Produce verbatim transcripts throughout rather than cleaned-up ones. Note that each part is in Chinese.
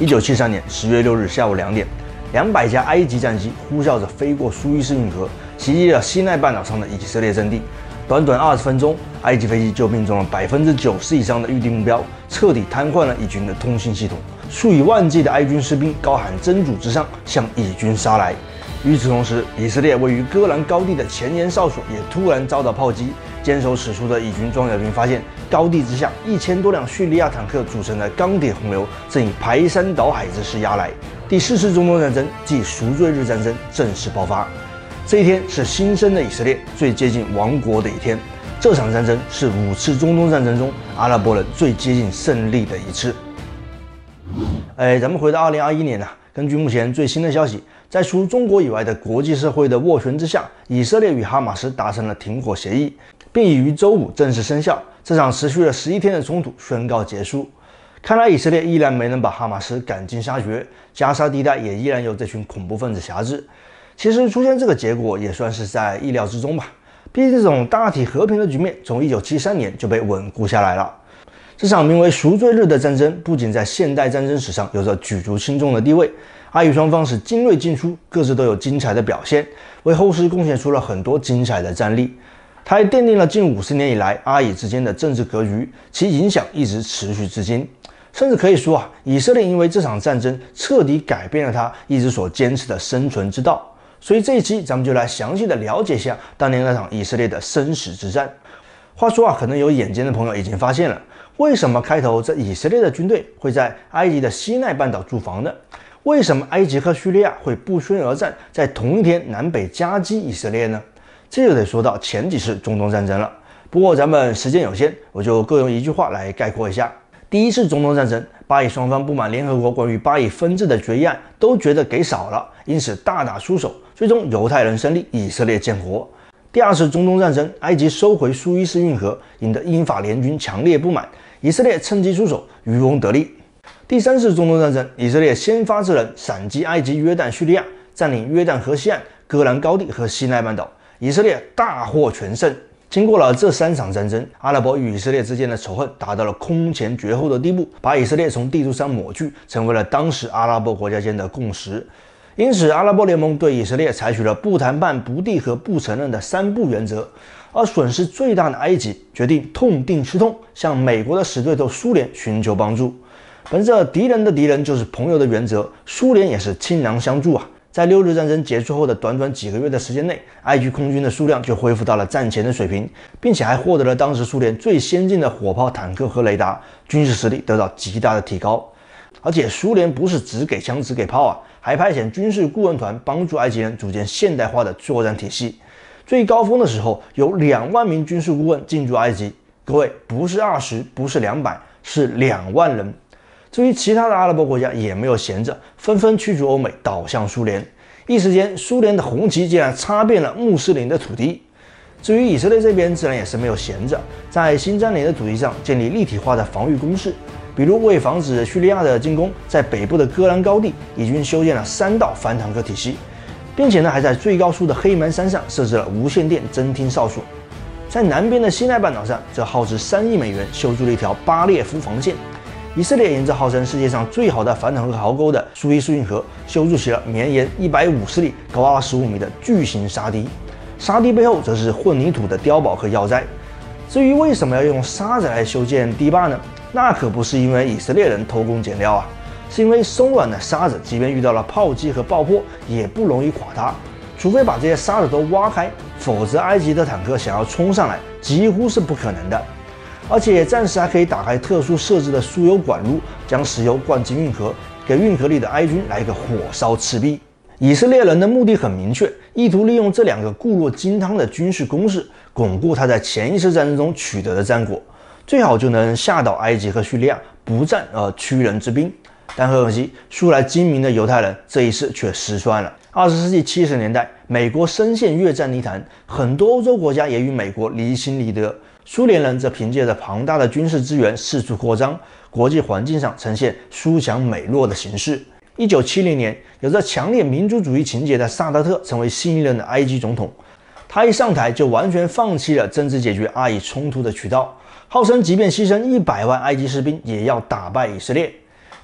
一九七三年十月六日下午两点，两百架埃及战机呼啸着飞过苏伊士运河，袭击了西奈半岛上的以色列阵地。短短二十分钟，埃及飞机就命中了 百分之九十 以上的预定目标，彻底瘫痪了以军的通信系统。数以万计的埃军士兵高喊真主至上，向以军杀来。 与此同时，以色列位于戈兰高地的前沿哨所也突然遭到炮击。坚守此处的以军装甲兵发现，高地之下一千多辆叙利亚坦克组成的钢铁洪流正以排山倒海之势压来。第四次中东战争即赎罪日战争正式爆发。这一天是新生的以色列最接近亡国的一天。这场战争是五次中东战争中阿拉伯人最接近胜利的一次。哎，咱们回到二零二一年啊，根据目前最新的消息。 在除中国以外的国际社会的斡旋之下，以色列与哈马斯达成了停火协议，并已于周五正式生效。这场持续了十一天的冲突宣告结束。看来以色列依然没能把哈马斯赶尽杀绝，加沙地带也依然由这群恐怖分子辖制。其实出现这个结果也算是在意料之中吧，毕竟这种大体和平的局面从一九七三年就被稳固下来了。 这场名为“赎罪日”的战争，不仅在现代战争史上有着举足轻重的地位，阿以双方是精锐尽出，各自都有精彩的表现，为后世贡献出了很多精彩的战例。它还奠定了近五十年以来阿以之间的政治格局，其影响一直持续至今。甚至可以说啊，以色列因为这场战争彻底改变了他一直所坚持的生存之道。所以这一期咱们就来详细的了解一下当年那场以色列的生死之战。话说啊，可能有眼尖的朋友已经发现了。 为什么开头这以色列的军队会在埃及的西奈半岛驻防呢？为什么埃及和叙利亚会不宣而战，在同一天南北夹击以色列呢？这就得说到前几次中东战争了。不过咱们时间有限，我就各用一句话来概括一下：第一次中东战争，巴以双方不满联合国关于巴以分治的决议案，都觉得给少了，因此大打出手，最终犹太人胜利，以色列建国。 第二次中东战争，埃及收回苏伊士运河，引得英法联军强烈不满，以色列趁机出手，渔翁得利。第三次中东战争，以色列先发制人，闪击埃及、约旦、叙利亚，占领约旦河西岸、戈兰高地和西奈半岛，以色列大获全胜。经过了这三场战争，阿拉伯与以色列之间的仇恨达到了空前绝后的地步，把以色列从地图上抹去，成为了当时阿拉伯国家间的共识。 因此，阿拉伯联盟对以色列采取了不谈判、不递和不承认的三不原则，而损失最大的埃及决定痛定思痛，向美国的死对头苏联寻求帮助。本着敌人的敌人就是朋友的原则，苏联也是倾囊相助啊。在六日战争结束后的短短几个月的时间内，埃及空军的数量就恢复到了战前的水平，并且还获得了当时苏联最先进的火炮、坦克和雷达，军事实力得到极大的提高。 而且苏联不是只给枪只给炮啊，还派遣军事顾问团帮助埃及人组建现代化的作战体系。最高峰的时候，有两万名军事顾问进驻埃及。各位，不是二十，不是两百，是两万人。至于其他的阿拉伯国家也没有闲着，纷纷驱逐欧美，倒向苏联。一时间，苏联的红旗竟然插遍了穆斯林的土地。 至于以色列这边，自然也是没有闲着，在新占领的土地上建立立体化的防御工事，比如为防止叙利亚的进攻，在北部的戈兰高地，以军修建了三道反坦克体系，并且呢，还在最高处的黑门山上设置了无线电侦听哨所。在南边的西奈半岛上，则耗资三亿美元修筑了一条巴列夫防线。以色列沿着号称世界上最好的反坦克壕沟的苏伊士运河，修筑起了绵延一百五十里、高二十五米的巨型沙堤。 沙堤背后则是混凝土的碉堡和要塞。至于为什么要用沙子来修建堤坝呢？那可不是因为以色列人偷工减料啊，是因为松软的沙子，即便遇到了炮击和爆破，也不容易垮塌。除非把这些沙子都挖开，否则埃及的坦克想要冲上来几乎是不可能的。而且暂时还可以打开特殊设置的输油管路，将石油灌进运河，给运河里的埃军来一个火烧赤壁。 以色列人的目的很明确，意图利用这两个固若金汤的军事攻势，巩固他在前一次战争中取得的战果，最好就能吓倒埃及和叙利亚，不战而屈人之兵。但很可惜，素来精明的犹太人这一次却失算了。二十世纪七十年代，美国深陷越战泥潭，很多欧洲国家也与美国离心离德，苏联人则凭借着庞大的军事资源四处扩张，国际环境上呈现苏强美弱的形势。 一九七零年，有着强烈民族主义情节的萨达特成为新一任的埃及总统。他一上台就完全放弃了政治解决阿以冲突的渠道，号称即便牺牲一百万埃及士兵也要打败以色列。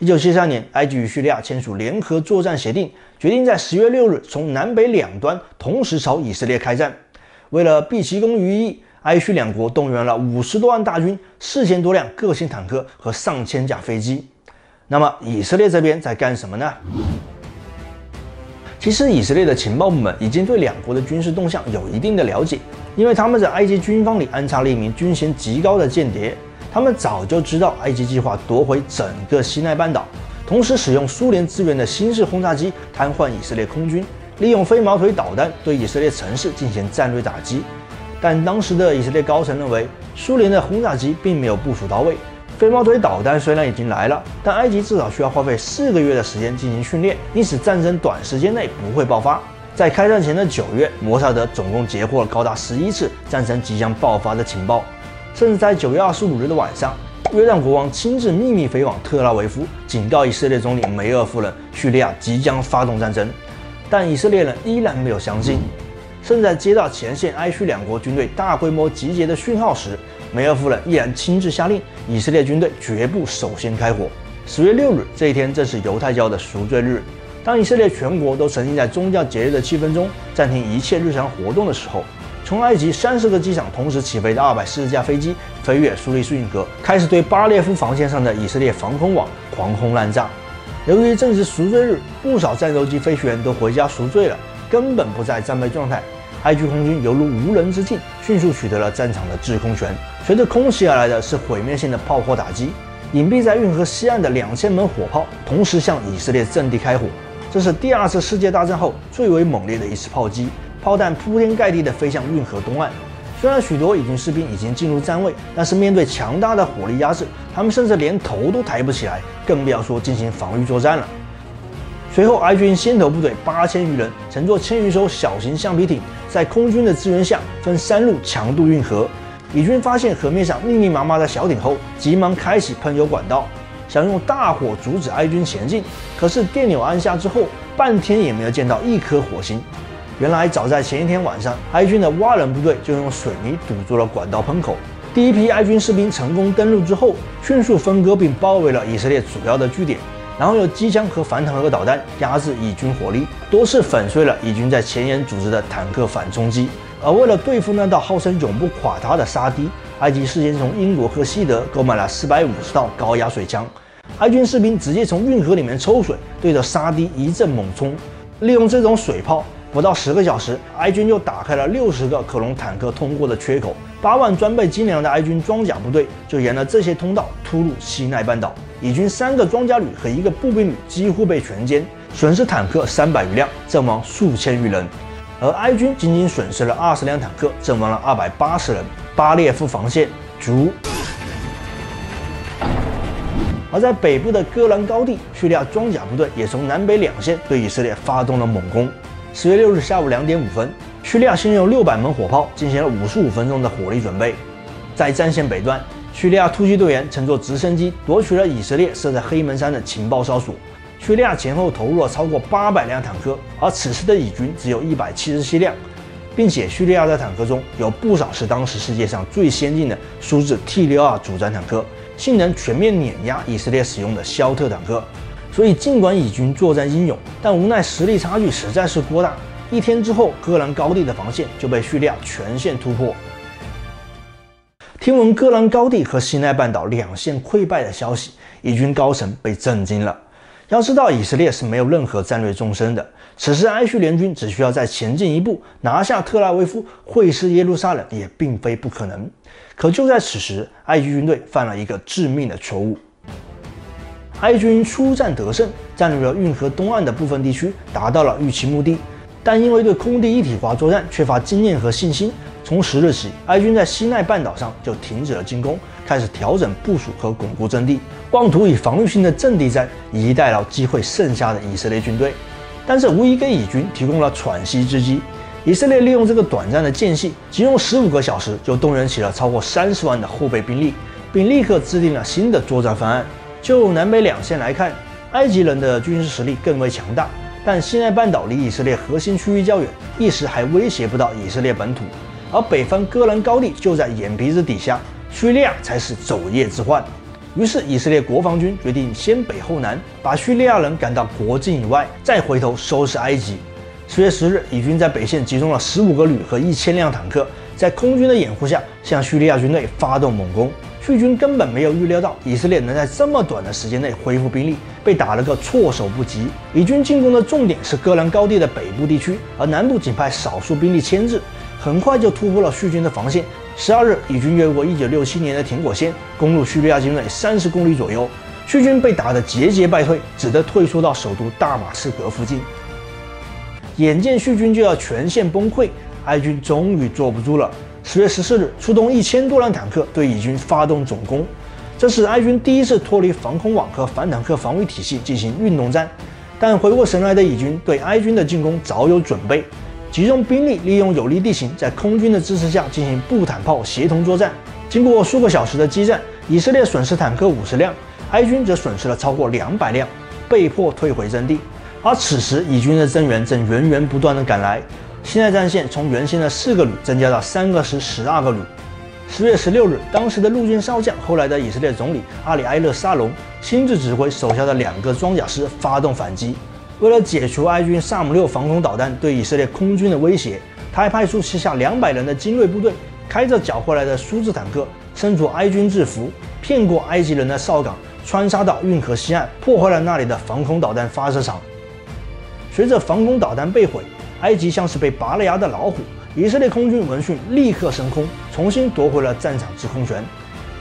一九七三年，埃及与叙利亚签署联合作战协定，决定在十月六日从南北两端同时朝以色列开战。为了毕其功于一，埃叙两国动员了五十多万大军、四千多辆各型坦克和上千架飞机。那么以色列这边在干什么呢？其实以色列的情报部门已经对两国的军事动向有一定的了解，因为他们在埃及军方里安插了一名军衔极高的间谍。 他们早就知道埃及计划夺回整个西奈半岛，同时使用苏联资源的新式轰炸机瘫痪以色列空军，利用飞毛腿导弹对以色列城市进行战略打击。但当时的以色列高层认为，苏联的轰炸机并没有部署到位，飞毛腿导弹虽然已经来了，但埃及至少需要花费四个月的时间进行训练，因此战争短时间内不会爆发。在开战前的九月，摩萨德总共截获了高达十一次战争即将爆发的情报。 甚至在九月二十五日的晚上，约旦国王亲自秘密飞往特拉维夫，警告以色列总理梅厄夫人，叙利亚即将发动战争。但以色列人依然没有相信。甚至在接到前线埃叙两国军队大规模集结的讯号时，梅厄夫人依然亲自下令，以色列军队绝不首先开火。十月六日这一天正是犹太教的赎罪日。当以色列全国都沉浸在宗教节日的气氛中，暂停一切日常活动的时候。 从埃及三十个机场同时起飞的二百四十架飞机飞越苏伊士运河，开始对巴列夫防线上的以色列防空网狂轰滥炸。由于正值赎罪日，不少战斗机飞行员都回家赎罪了，根本不在战备状态。埃及空军犹如无人之境，迅速取得了战场的制空权。随着空袭而来的是毁灭性的炮火打击，隐蔽在运河西岸的 两千门火炮同时向以色列阵地开火，这是第二次世界大战后最为猛烈的一次炮击。 炮弹铺天盖地地飞向运河东岸。虽然许多以军士兵已经进入站位，但是面对强大的火力压制，他们甚至连头都抬不起来，更不要说进行防御作战了。随后，埃军先头部队八千余人乘坐千余艘小型橡皮艇，在空军的支援下，分三路强渡运河。以军发现河面上密密麻麻的小艇后，急忙开启喷油管道，想用大火阻止埃军前进。可是电钮按下之后，半天也没有见到一颗火星。 原来早在前一天晚上，埃军的蛙人部队就用水泥堵住了管道喷口。第一批埃军士兵成功登陆之后，迅速分割并包围了以色列主要的据点，然后用机枪和反坦克导弹压制以军火力，多次粉碎了以军在前沿组织的坦克反冲击。而为了对付那道号称永不垮塌的沙堤，埃及事先从英国和西德购买了四百五十套高压水枪，埃军士兵直接从运河里面抽水，对着沙堤一阵猛冲，利用这种水炮。 不到十个小时，埃军就打开了六十个可容坦克通过的缺口，八万装备精良的埃军装甲部队就沿着这些通道突入西奈半岛。以军三个装甲旅和一个步兵旅几乎被全歼，损失坦克三百余辆，阵亡数千余人；而埃军仅仅损失了二十辆坦克，阵亡了二百八十人。巴列夫防线足。而在北部的戈兰高地，叙利亚装甲部队也从南北两线对以色列发动了猛攻。 十月六日下午两点五分，叙利亚先用六百门火炮进行了五十五分钟的火力准备。在战线北段，叙利亚突击队员乘坐直升机夺取了以色列设在黑门山的情报哨所。叙利亚前后投入了超过八百辆坦克，而此时的以军只有一百七十七辆，并且叙利亚的坦克中有不少是当时世界上最先进的苏制 T 六二 主战坦克，性能全面碾压以色列使用的肖特坦克。 所以，尽管以军作战英勇，但无奈实力差距实在是过大。一天之后，戈兰高地的防线就被叙利亚全线突破。听闻戈兰高地和西奈半岛两线溃败的消息，以军高层被震惊了。要知道，以色列是没有任何战略纵深的。此时，埃叙联军只需要再前进一步，拿下特拉维夫，会师耶路撒冷也并非不可能。可就在此时，埃及军队犯了一个致命的错误。 埃军出战得胜，占领了运河东岸的部分地区，达到了预期目的。但因为对空地一体化作战缺乏经验和信心，从十日起，埃军在西奈半岛上就停止了进攻，开始调整部署和巩固阵地，妄图以防御性的阵地战以逸待劳，击溃剩下的以色列军队。但是无疑给以军提供了喘息之机。以色列利用这个短暂的间隙，仅用十五个小时就动员起了超过三十万的后备兵力，并立刻制定了新的作战方案。 就南北两线来看，埃及人的军事实力更为强大，但西奈半岛离以色列核心区域较远，一时还威胁不到以色列本土。而北方戈兰高地就在眼皮子底下，叙利亚才是昼夜之患。于是以色列国防军决定先北后南，把叙利亚人赶到国境以外，再回头收拾埃及。十月十日，以军在北线集中了十五个旅和 一千 辆坦克，在空军的掩护下向叙利亚军队发动猛攻。叙军根本没有预料到以色列能在这么短的时间内恢复兵力，被打了个措手不及。以军进攻的重点是戈兰高地的北部地区，而南部仅派少数兵力牵制，很快就突破了叙军的防线。十二日，以军越过一九六七年的停火线，攻入叙利亚境内三十公里左右，叙军被打得节节败退，只得退缩到首都大马士革附近。眼见叙军就要全线崩溃，埃军终于坐不住了。十月十四日，出动一千多辆坦克对以军发动总攻，这是埃军第一次脱离防空网和反坦克防御体系进行运动战。但回过神来的以军对埃军的进攻早有准备，集中兵力，利用有利地形，在空军的支持下进行步坦炮协同作战。经过数个小时的激战，以色列损失坦克五十辆，埃军则损失了超过两百辆，被迫退回阵地。而此时，以军的增援正源源不断的赶来。现在战线从原先的四个旅增加到三个师、十二个旅。十月十六日，当时的陆军少将，后来的以色列总理阿里埃勒·沙龙亲自指挥手下的两个装甲师发动反击。为了解除埃军萨姆六防空导弹对以色列空军的威胁，他还派出旗下两百人的精锐部队，开着缴获来的苏制坦克，身着埃军制服，骗过埃及人的哨岗，穿插到运河西岸，破坏了那里的防空导弹发射场。随着防空导弹被毁，埃及像是被拔了牙的老虎，以色列空军闻讯立刻升空，重新夺回了战场制空权。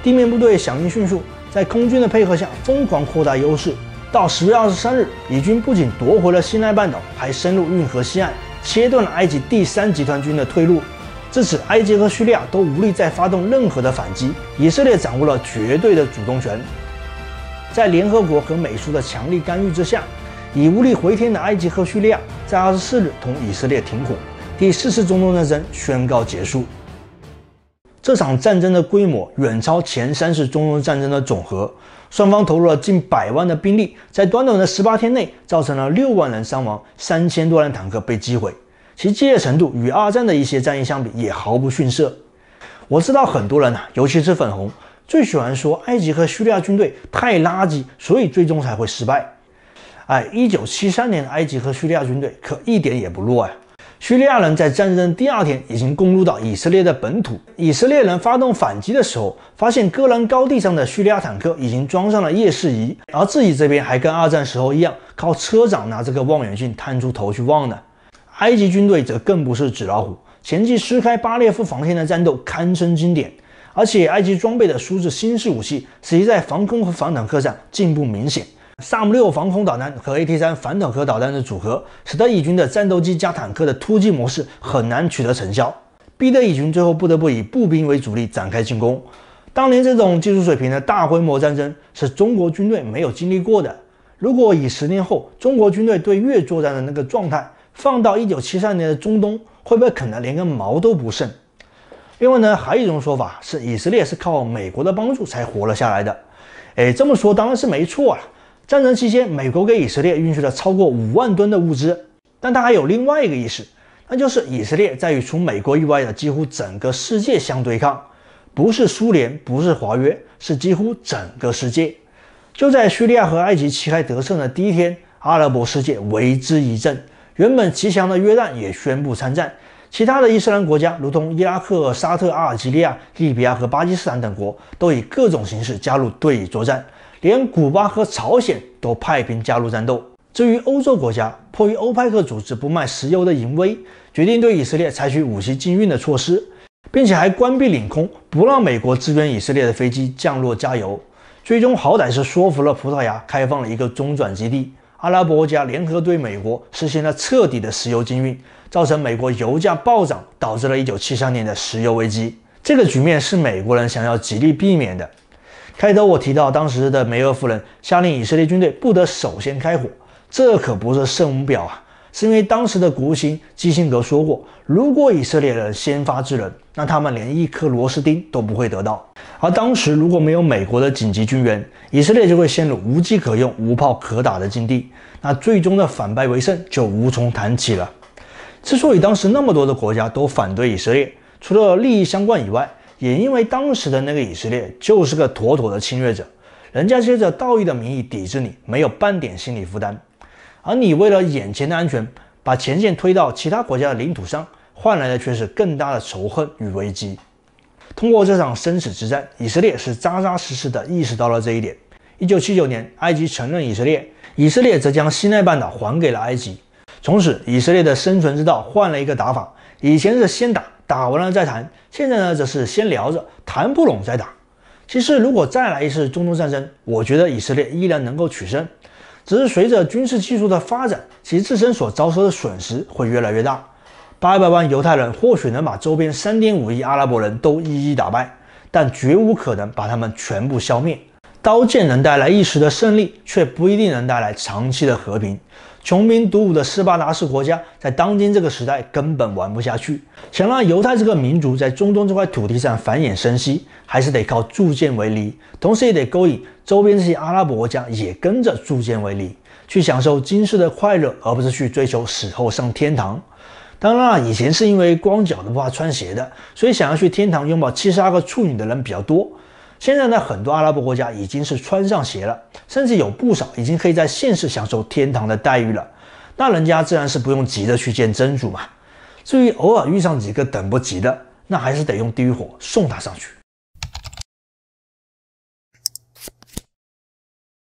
地面部队响应迅速，在空军的配合下疯狂扩大优势。到十月二十三日，以军不仅夺回了西奈半岛，还深入运河西岸，切断了埃及第三集团军的退路。至此，埃及和叙利亚都无力再发动任何的反击，以色列掌握了绝对的主动权。在联合国和美苏的强力干预之下，已无力回天的埃及和叙利亚在二十四日同以色列停火，第四次中东战争宣告结束。这场战争的规模远超前三次中东战争的总和，双方投入了近百万的兵力，在短短的十八天内造成了六万人伤亡，三千多辆坦克被击毁，其激烈程度与二战的一些战役相比也毫不逊色。我知道很多人啊，尤其是粉红，最喜欢说埃及和叙利亚军队太垃圾，所以最终才会失败。哎，一九七三年的埃及和叙利亚军队可一点也不弱呀、哎！叙利亚人在战争第二天已经攻入到以色列的本土。以色列人发动反击的时候，发现戈兰高地上的叙利亚坦克已经装上了夜视仪，而自己这边还跟二战时候一样，靠车长拿这个望远镜探出头去望呢。埃及军队则更不是纸老虎，前期撕开巴列夫防线的战斗堪称经典，而且埃及装备的苏制新式武器，使其在防空和反坦克上进步明显。萨姆六防空导弹和 A T 三 反坦克导弹的组合，使得以军的战斗机加坦克的突击模式很难取得成效，逼得以军最后不得不以步兵为主力展开进攻。当年这种技术水平的大规模战争是中国军队没有经历过的。如果以十年后中国军队对越作战的那个状态放到一九七三年的中东，会不会啃得连个毛都不剩？另外呢，还有一种说法是以色列是靠美国的帮助才活了下来的。哎，这么说当然是没错啊。战争期间，美国给以色列运输了超过五万吨的物资，但它还有另外一个意思，那就是以色列在与除美国以外的几乎整个世界相对抗，不是苏联，不是华约，是几乎整个世界。就在叙利亚和埃及旗开得胜的第一天，阿拉伯世界为之一振，原本骑墙的约旦也宣布参战，其他的伊斯兰国家，如同伊拉克、沙特、阿尔及利亚、利比亚和巴基斯坦等国，都以各种形式加入对以作战。连古巴和朝鲜都派兵加入战斗。至于欧洲国家，迫于欧派克组织不卖石油的淫威，决定对以色列采取武器禁运的措施，并且还关闭领空，不让美国支援以色列的飞机降落加油。最终好歹是说服了葡萄牙，开放了一个中转基地。阿拉伯国家联合对美国实行了彻底的石油禁运，造成美国油价暴涨，导致了一九七三年的石油危机。这个局面是美国人想要极力避免的。开头我提到，当时的梅厄夫人下令以色列军队不得首先开火，这可不是圣母婊啊，是因为当时的国务卿基辛格说过，如果以色列人先发制人，那他们连一颗螺丝钉都不会得到。而当时如果没有美国的紧急军援，以色列就会陷入无机可用、无炮可打的境地，那最终的反败为胜就无从谈起了。之所以当时那么多的国家都反对以色列，除了利益相关以外，也因为当时的那个以色列就是个妥妥的侵略者，人家接着道义的名义抵制你，没有半点心理负担。而你为了眼前的安全，把前线推到其他国家的领土上，换来的却是更大的仇恨与危机。通过这场生死之战，以色列是扎扎实实地意识到了这一点。一九七九年，埃及承认以色列，以色列则将西奈半岛还给了埃及。从此，以色列的生存之道换了一个打法，以前是先打。 打完了再谈，现在呢则是先聊着，谈不拢再打。其实如果再来一次中东战争，我觉得以色列依然能够取胜，只是随着军事技术的发展，其自身所遭受的损失会越来越大。八百万犹太人或许能把周边 三点五亿阿拉伯人都一一打败，但绝无可能把他们全部消灭。刀剑能带来一时的胜利，却不一定能带来长期的和平。 穷兵黩武的斯巴达式国家在当今这个时代根本玩不下去，想让犹太这个民族在中东这块土地上繁衍生息，还是得靠铸剑为犁，同时也得勾引周边这些阿拉伯国家也跟着铸剑为犁，去享受今世的快乐，而不是去追求死后上天堂。当然了，以前是因为光脚的不怕穿鞋的，所以想要去天堂拥抱七十二个处女的人比较多。 现在呢，很多阿拉伯国家已经是穿上鞋了，甚至有不少已经可以在现世享受天堂的待遇了。那人家自然是不用急着去见真主嘛。至于偶尔遇上几个等不及的，那还是得用地狱火送他上去。